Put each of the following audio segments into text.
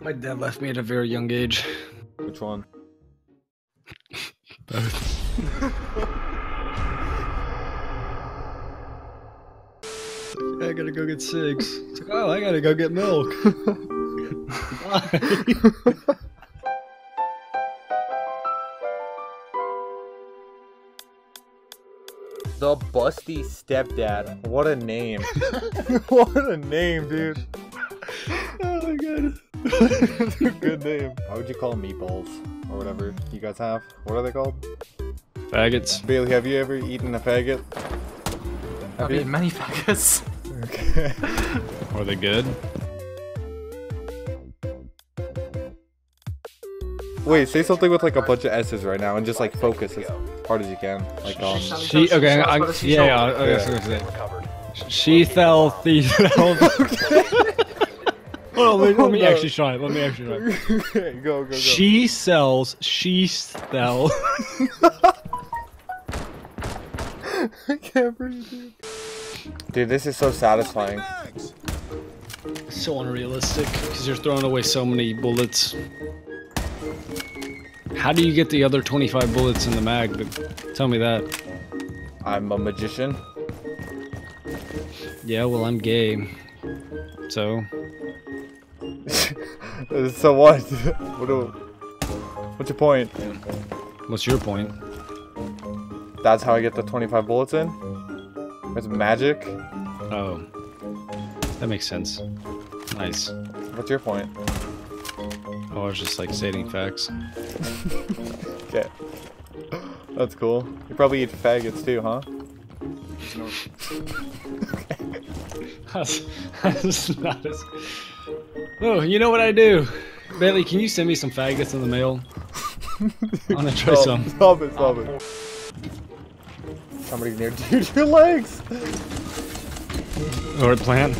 My dad left me at a very young age. Which one? Both. I gotta go get cigs. It's like, oh, I gotta go get milk. Bye. The Busty Stepdad. What a name. What a name, dude. Oh my god. That's a good name. Why would you call them meatballs? Or whatever you guys have. What are they called? Faggots. Bailey, have you ever eaten a faggot? I've eaten many faggots. Okay. Are they good? Wait, say something with like a bunch of S's right now and just like focus as hard as you can. Like, she, okay, yeah. She fell, thieves. Well, let me actually try it. Okay, go, go, go. She sells, she fell. I can't breathe, dude. Dude, this is so satisfying. So unrealistic, because you're throwing away so many bullets. How do you get the other 25 bullets in the mag? But tell me that. I'm a magician. Yeah, well, I'm gay. So? So what? What's your point? What's your point? That's how I get the 25 bullets in? It's magic? Oh. That makes sense. Nice. What's your point? Oh, I was just like stating facts. Okay. That's cool. You probably eat faggots too, huh? That's not as... Oh, you know what I do? Bailey, can you send me some faggots in the mail? I wanna try some. Stop it, stop it. Somebody's near, dude, your legs! Or a plant.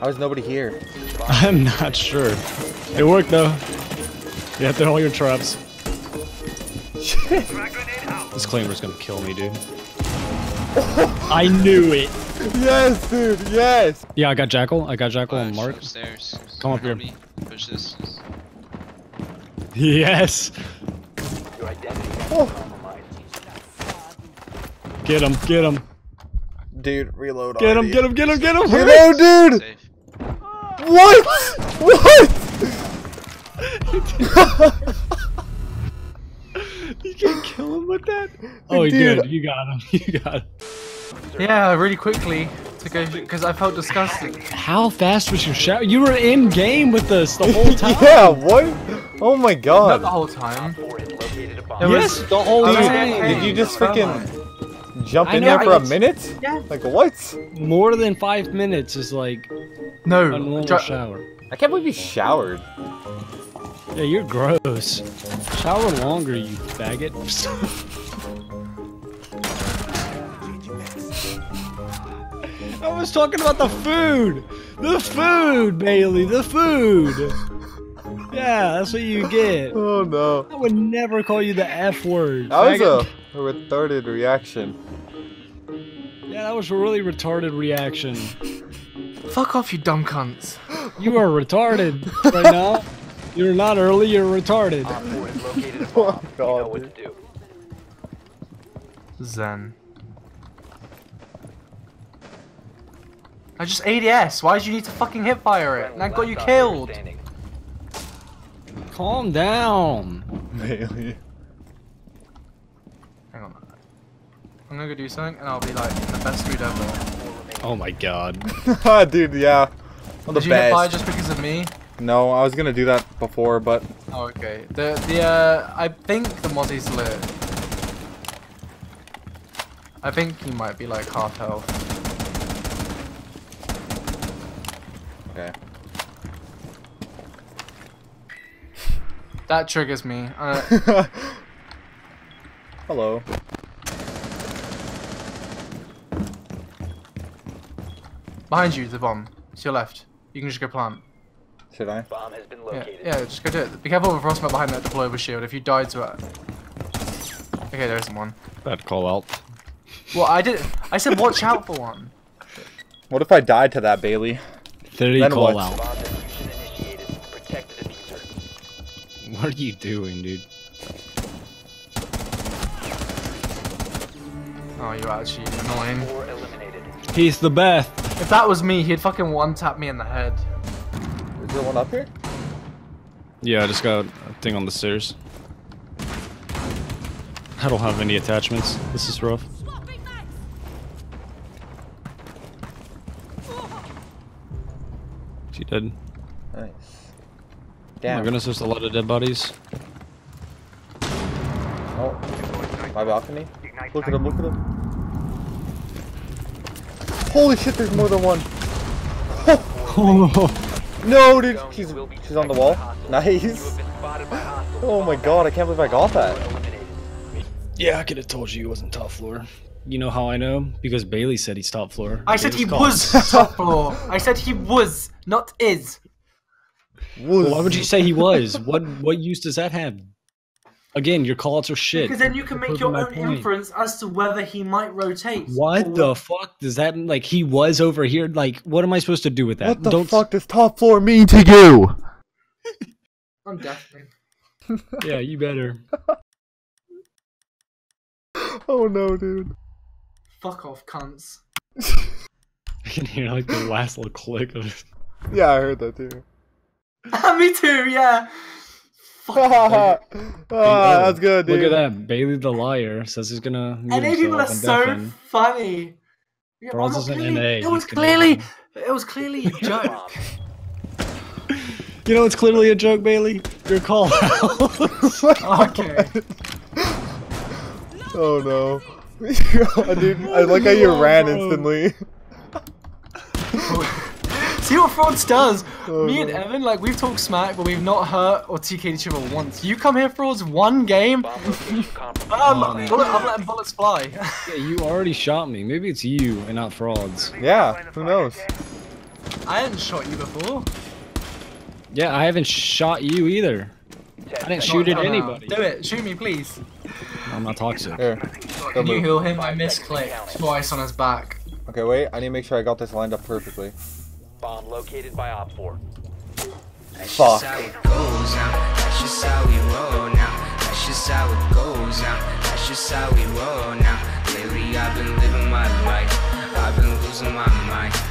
How is nobody here? I'm not sure. It worked though. You have to hold your traps. Shit. This claimer's gonna kill me, dude. I knew it. Yes, dude, yes! Yeah, I got Jackal. I got Jackal and Mark. Upstairs. Come up here. Push this. Yes! Your identity Get him, get him. Dude, reload. Get him, get him, get him, get him! Reload, dude! Safe. What? What? You can't kill him with that? Oh, you did. You got him. You got him. Yeah, really quickly, because I felt disgusting. How fast was your shower? You were in game with us the whole time. Yeah, what? Oh my god. Not the whole time. Yes, the whole time. Did you just freaking jump in there for a minute? Yeah. Like what? More than 5 minutes is like no a normal shower. I can't believe you showered. Yeah, you're gross. Shower longer, you faggot. I was talking about the food! The food, Bailey, the food! Yeah, that's what you get. Oh no. I would never call you the F word. That was a retarded reaction. Yeah, that was a really retarded reaction. Fuck off, you dumb cunts. You are retarded right now. You're not early, you're retarded. Oh god, what to do. Zen. I just ADS. Why did you need to fucking hipfire it? And that got you killed. Calm down, Bailey. Hang on. I'm gonna go do something, and I'll be like the best dude ever. Oh my god. Dude, yeah. I'm the best. Did you hipfire just because of me? No, I was gonna do that before, but. Oh okay. The I think the Mozzie's lit. I think he might be like half health. Okay. That triggers me. Hello. Behind you, the bomb. To your left. You can just go plant. Should I? Bomb has been located. Yeah, just go do it. Be careful with Frostbite behind that deployable shield. If you die to it. Okay, there isn't one. Bad call out. Well, I did. I said watch out for one. What if I died to that, Bailey? 30 then call what? Out. What are you doing, dude? Oh, you're actually annoying. He's the best. If that was me, he'd fucking one-tap me in the head. Is there one up here? Yeah, I just got a thing on the stairs. I don't have any attachments. This is rough. She dead. Nice. Damn. Oh my goodness, there's a lot of dead bodies. Oh, my balcony. Look at him, look at him. Holy shit, there's more than one. Oh no. No, dude. She's on the wall. Nice. Oh my god, I can't believe I got that. Yeah, I could have told you he wasn't top floor. You know how I know? Because Bailey said he's top floor. I said he was top floor. I said he was, not is. Well, why would you say he was? What use does that have? Again, your callouts are shit. Because then you can make your own inference as to whether he might rotate. What the fuck does that mean? Like, he was over here? Like, what am I supposed to do with that? What the fuck does top floor mean to you? I'm deafening. Yeah, you better. Oh no, dude. Fuck off, cunts. I can hear, like, the last little click of it. Yeah, I heard that too. Me too, yeah. Oh, that's good, dude. Look at that. Bailey the liar says he's gonna. NA people are so funny. Yeah, it was clearly a joke. You know, it's clearly a joke, Bailey. Your call. Okay. Oh no. Dude, I like how you ran instantly. See what Frauds does? Oh, me and Evan, like, we've talked smack, but we've not hurt or TK'd each other once. You come here, Frauds, one game? I'm letting bullets fly. Yeah, you already shot me. Maybe it's you and not Frauds. Yeah, who knows? I haven't shot you before. Yeah, I haven't shot you either. I didn't shoot at anybody. Do it. Shoot me, please. I'm not toxic. Here. Can you heal him? I misclicked twice on his back. Okay, wait. I need to make sure I got this lined up perfectly. Bomb located by Op 4. Fuck. I've been living my life. I've been losing my mind.